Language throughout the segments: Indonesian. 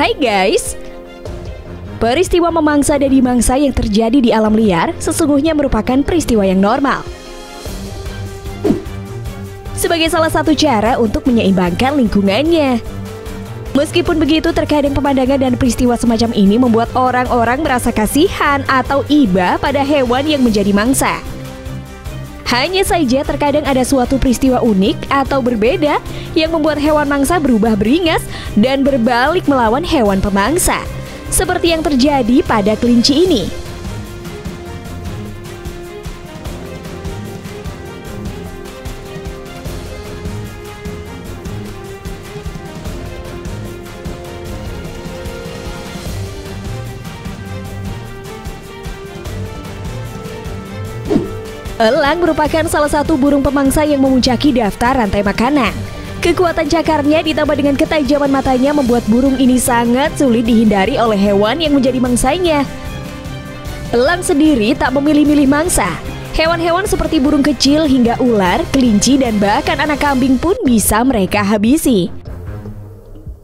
Hai guys, peristiwa memangsa dan dimangsa yang terjadi di alam liar sesungguhnya merupakan peristiwa yang normal. Sebagai salah satu cara untuk menyeimbangkan lingkungannya. Meskipun begitu, terkadang pemandangan dan peristiwa semacam ini membuat orang-orang merasa kasihan atau iba pada hewan yang menjadi mangsa. Hanya saja terkadang ada suatu peristiwa unik atau berbeda yang membuat hewan mangsa berubah beringas dan berbalik melawan hewan pemangsa, seperti yang terjadi pada kelinci ini. Elang merupakan salah satu burung pemangsa yang memuncaki daftar rantai makanan. Kekuatan cakarnya ditambah dengan ketajaman matanya membuat burung ini sangat sulit dihindari oleh hewan yang menjadi mangsanya. Elang sendiri tak memilih-milih mangsa. Hewan-hewan seperti burung kecil hingga ular, kelinci, dan bahkan anak kambing pun bisa mereka habisi.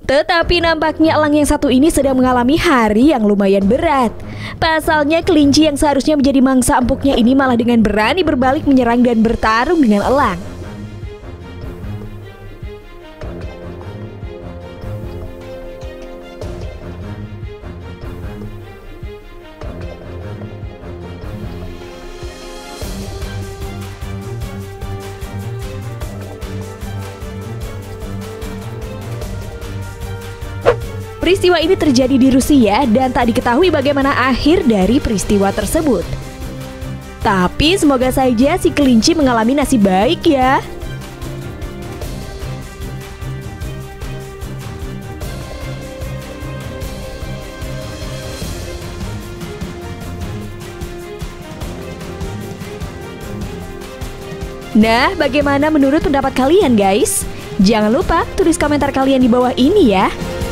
Tetapi nampaknya elang yang satu ini sedang mengalami hari yang lumayan berat. Pasalnya kelinci yang seharusnya menjadi mangsa empuknya ini malah dengan berani berbalik menyerang dan bertarung dengan elang. Peristiwa ini terjadi di Rusia dan tak diketahui bagaimana akhir dari peristiwa tersebut. Tapi semoga saja si kelinci mengalami nasib baik ya. Nah, bagaimana menurut pendapat kalian guys? Jangan lupa tulis komentar kalian di bawah ini ya.